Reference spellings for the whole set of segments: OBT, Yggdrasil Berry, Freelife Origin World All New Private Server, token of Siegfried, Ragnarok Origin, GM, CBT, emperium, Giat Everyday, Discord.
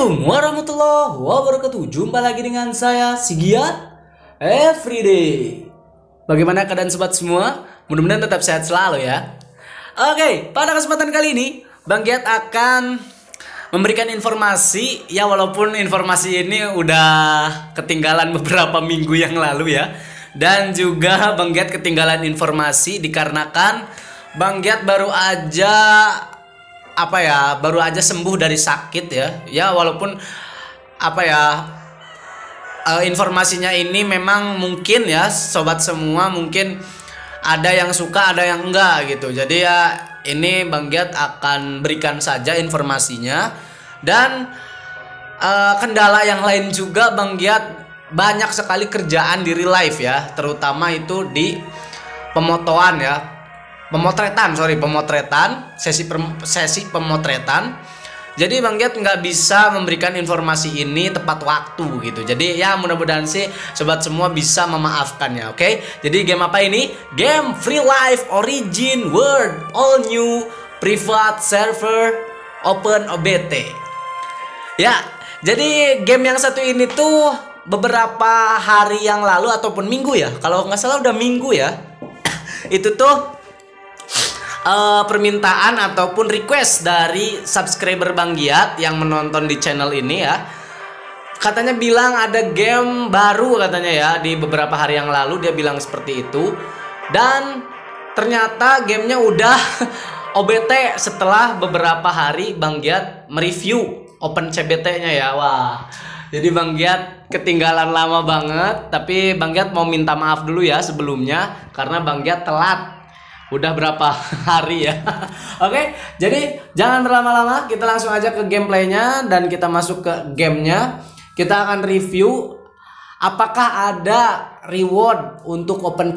Assalamualaikum warahmatullahi wabarakatuh. Jumpa lagi dengan saya Giat Everyday. Bagaimana keadaan sobat semua? Mudah-mudahan tetap sehat selalu ya. Oke, pada kesempatan kali ini Bang Giat akan memberikan informasi. Ya walaupun informasi ini udah ketinggalan beberapa minggu yang lalu ya. Dan juga Bang Giat ketinggalan informasi dikarenakan Bang Giat baru aja sembuh dari sakit ya. Ya walaupun informasinya ini memang mungkin ya sobat semua, mungkin ada yang suka ada yang enggak gitu. Jadi ya ini Bang Giat akan berikan saja informasinya. Dan kendala yang lain juga Bang Giat banyak sekali kerjaan di real life ya, terutama itu di pemotoan ya. Pemotretan, sesi pemotretan. Jadi Bang Giat nggak bisa memberikan informasi ini tepat waktu gitu. Jadi ya mudah-mudahan sih sobat semua bisa memaafkannya, oke? Jadi game apa ini? Game Freelife Origin World All New Private Server Open OBT. Ya, jadi game yang satu ini tuh beberapa hari yang lalu ataupun minggu ya. Kalau nggak salah udah minggu ya. Itu tuh permintaan ataupun request dari subscriber Bang Giat yang menonton di channel ini ya. Katanya bilang ada game baru katanya ya, di beberapa hari yang lalu dia bilang seperti itu. Dan ternyata gamenya udah OBT setelah beberapa hari Bang Giat mereview Open CBT-nya ya. Wah, jadi Bang Giat ketinggalan lama banget. Tapi Bang Giat mau minta maaf dulu ya sebelumnya, karena Bang Giat telat udah berapa hari ya. Oke, jadi jangan berlama-lama, kita langsung aja ke gameplaynya dan kita masuk ke gamenya. Kita akan review apakah ada reward untuk open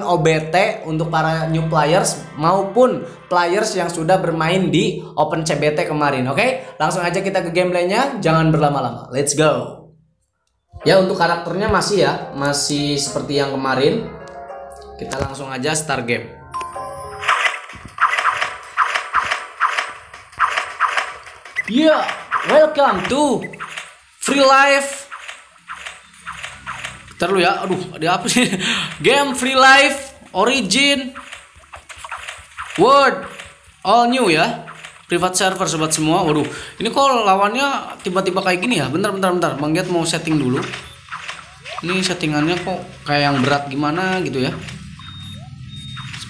OBT untuk para new players maupun players yang sudah bermain di Open CBT kemarin. Oke, langsung aja kita ke gameplaynya, jangan berlama-lama, let's go. Ya, untuk karakternya masih seperti yang kemarin. Kita langsung aja start game. Yeah, welcome to Freelife. Bentar lu ya. Aduh, ada apa sih? Game Freelife Origin World All New ya. Private server sobat semua. Waduh, ini kok lawannya tiba-tiba kayak gini ya? Bentar. Bang Giat mau setting dulu. Ini settingannya kok kayak yang berat gimana gitu ya.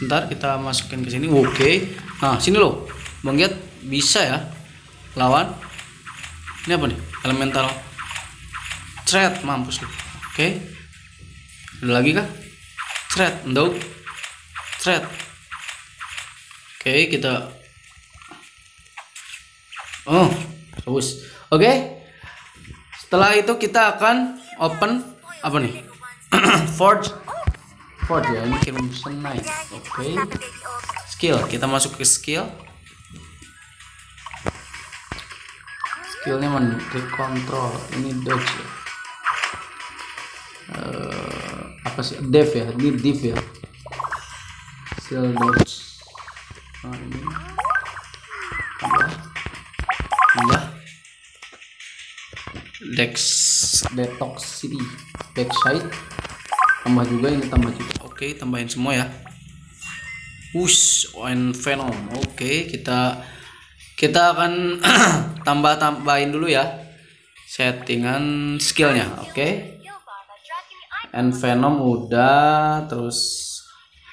Bentar, kita masukin ke sini. Oke. Nah, sini loh. Bang Giat bisa ya lawan. Ini apa nih? Elemental threat, mampus loh. Oke. Ada lagi kah? Threat, endog. Threat. Oke, kita terus. Oke. Setelah itu kita akan open apa nih? Forge ya, ini kirim senai. Oke. Skill, kita masuk ke skill. Skillnya mendekati kontrol. Ini dodge ya. Apa sih? Dive ya, ini dive ya. Skill dodge. Nah, ini. Pindah. Dex detox CD. Backside. Tambah juga, ini tambah juga. Oke, tambahin semua ya. Wush, and Venom. Oke, kita akan tambahin dulu ya settingan skillnya. Oke. And Venom udah, terus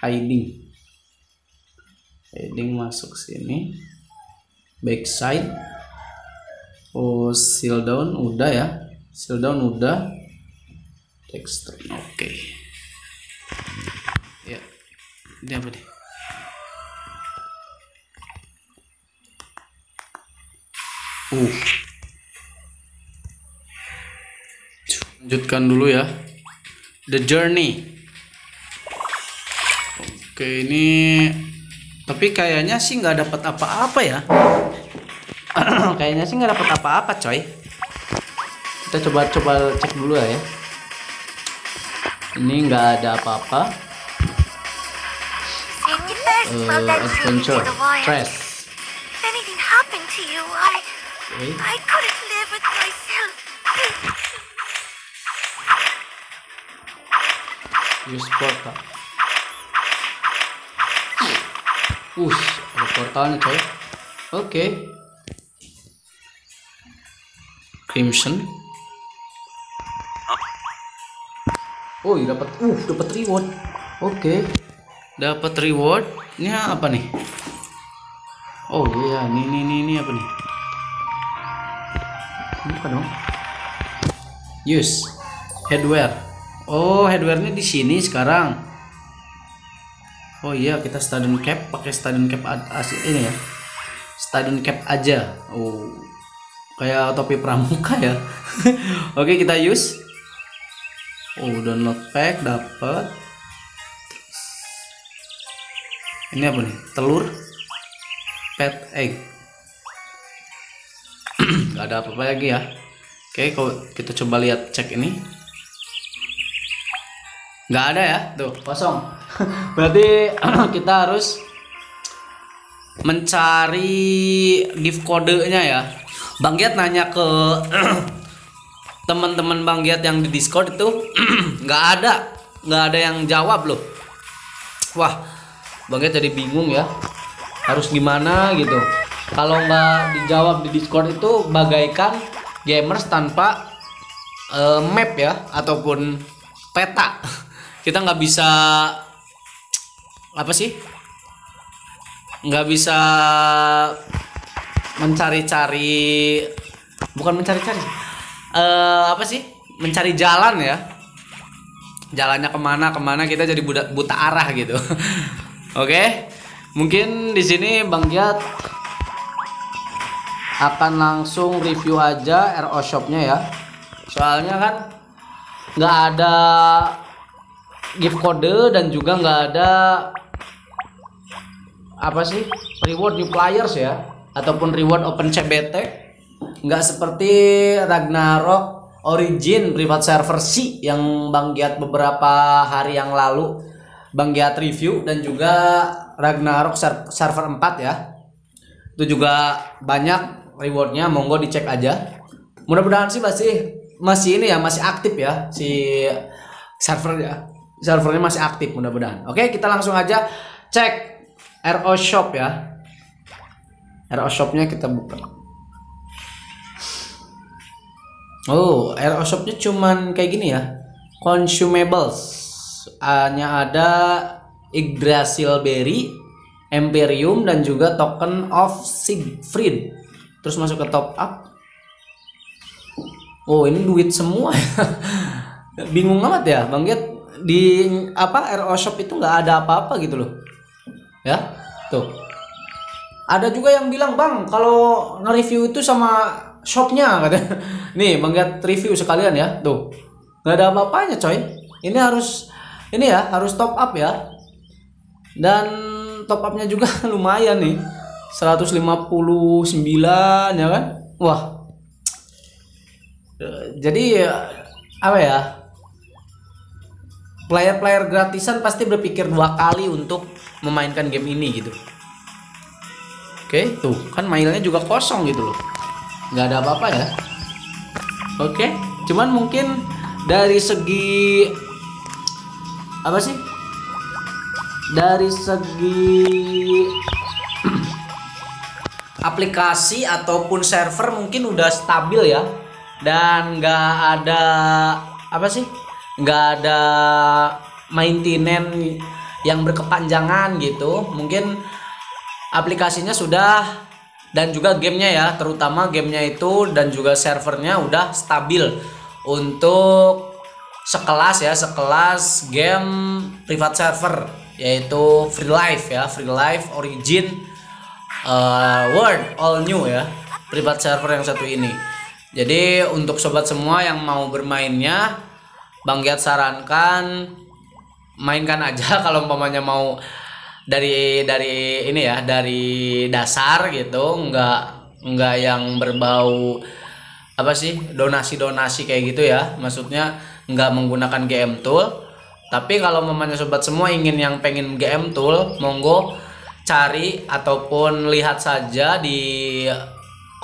hiding. Hiding masuk sini. Backside. Oh, seal down udah ya. Seal down udah. Tekstur. Oke. Ya, ini apa nih? Lanjutkan dulu ya. The journey. Oke, ini tapi kayaknya sih nggak dapat apa-apa ya. Kayaknya sih nggak dapat apa-apa, coy. Kita coba cek dulu ya. Ini nggak ada apa-apa. Adventure. Stress. Okay. I couldn't live with myself. Use portal. Ada portalnya coy. Oke. Crimson. Oh, dapat reward. Oke. Dapat rewardnya apa nih? Oh iya, ini apa nih? Bukan dong. Use headwear. Oh, headwearnya di sini sekarang. Oh iya, kita stadion cap, pakai stadion cap ini ya. Stadion cap aja. Oh. Kayak topi pramuka ya. Oke, kita use. Oh, download pack dapat. Ini apa nih? Telur pet egg. Gak ada apa-apa lagi ya. Oke, kalau kita coba lihat cek ini. Gak ada ya, tuh kosong. Berarti kita harus mencari gift kodenya ya. Bang Giat nanya ke teman-teman Bang Giat yang di Discord itu nggak ada yang jawab loh. Wah, Bang Giat jadi bingung ya. Harus gimana gitu. Kalau nggak dijawab di Discord itu bagaikan gamers tanpa map ya, ataupun peta. Kita nggak bisa apa sih? Nggak bisa mencari-cari, bukan mencari-cari. Apa sih? Mencari jalan ya. Jalannya kemana kita jadi buta arah gitu. Oke. Mungkin di sini Bang Giat akan langsung review aja RO shopnya ya, soalnya kan nggak ada gift code dan juga nggak ada apa sih reward new players ya, ataupun reward open CBT, nggak seperti Ragnarok Origin Private Server C yang Bang Giat beberapa hari yang lalu Bang Giat review, dan juga Ragnarok Server 4 ya. Itu juga banyak rewardnya, monggo dicek aja. Mudah-mudahan sih masih ini ya, masih aktif ya si servernya masih aktif mudah-mudahan. Oke, kita langsung aja cek RO Shop ya. RO Shopnya kita buka. Oh, RO Shopnya cuman kayak gini ya. Consumables hanya ada Yggdrasil Berry, emperium, dan juga token of Siegfried. Terus masuk ke top up. Oh, ini duit semua. Bingung amat ya Bang Giat, di apa RO Shop itu nggak ada apa-apa gitu loh ya. Tuh ada juga yang bilang, Bang, kalau nge-review itu sama shopnya katanya. Nih Bang Giat review sekalian ya, tuh nggak ada apa-apanya coy. Ini harus ini ya, harus top up ya. Dan top upnya juga lumayan nih, 159 ya kan. Wah, jadi apa ya, player-player gratisan pasti berpikir dua kali untuk memainkan game ini gitu. Oke, tuh kan mailnya juga kosong gitu loh, nggak ada apa-apa ya. Oke, cuman mungkin dari segi apa sih, dari segi aplikasi ataupun server mungkin udah stabil ya, dan nggak ada apa sih, nggak ada maintenance yang berkepanjangan gitu. Mungkin aplikasinya sudah, dan juga gamenya ya, terutama gamenya itu dan juga servernya udah stabil untuk sekelas ya, sekelas game private server, yaitu Freelife ya, Freelife Origin World All New ya, private server yang satu ini. Jadi untuk sobat semua yang mau bermainnya, Bang Giat sarankan mainkan aja kalau umpamanya mau dari ini ya, dari dasar gitu, nggak yang berbau apa sih, donasi kayak gitu ya, maksudnya nggak menggunakan GM tool. Tapi kalau memangnya sobat semua pengen GM tool, monggo cari ataupun lihat saja di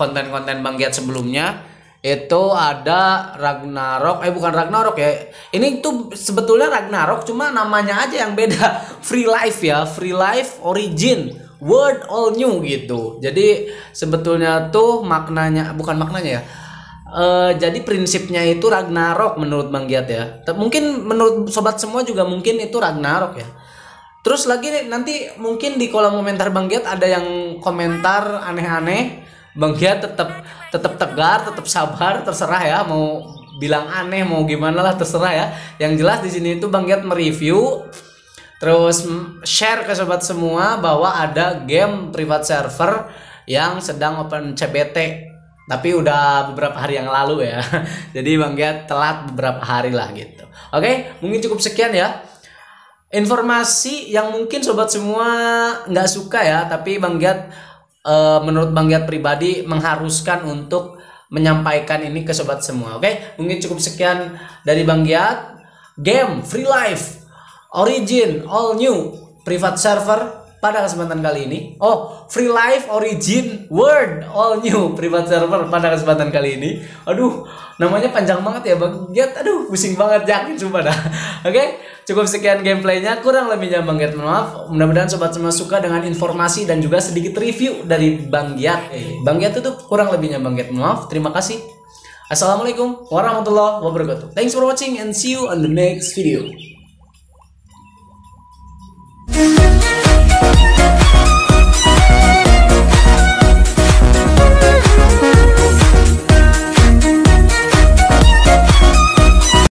konten-konten Bang Giat sebelumnya, itu ada Ragnarok, bukan Ragnarok ya, ini tuh sebetulnya Ragnarok, cuma namanya aja yang beda. Freelife ya, Freelife Origin World All New gitu. Jadi sebetulnya tuh maknanya, bukan maknanya ya, jadi prinsipnya itu Ragnarok menurut Bang Giat ya, mungkin menurut sobat semua juga mungkin itu Ragnarok ya. Terus lagi nanti mungkin di kolom komentar Bang Giat ada yang komentar aneh-aneh, Bang Giat tetap tegar, tetap sabar, terserah ya, mau bilang aneh mau gimana lah terserah ya. Yang jelas di sini itu Bang Giat mereview terus share ke sobat semua bahwa ada game private server yang sedang open CBT. Tapi udah beberapa hari yang lalu ya. Jadi Bang Giat telat beberapa hari lah gitu. Oke, mungkin cukup sekian ya. Informasi yang mungkin sobat semua nggak suka ya, tapi Bang Giat menurut Bang Giat pribadi mengharuskan untuk menyampaikan ini ke sobat semua. Oke, mungkin cukup sekian dari Bang Giat. Game Freelife Origin All New Private Server pada kesempatan kali ini. Oh, Freelife Origin World All New Private Server pada kesempatan kali ini. Aduh, namanya panjang banget ya Bang Giat. Aduh, pusing banget yakin sumpah dah. Oke, cukup sekian gameplaynya, kurang lebihnya Bang Giat maaf. Mudah-mudahan sobat semua suka dengan informasi dan juga sedikit review dari Bang Giat. Bang Giat itu kurang lebihnya Bang Giat maaf. Terima kasih. Assalamualaikum warahmatullahi wabarakatuh. Thanks for watching and see you on the next video.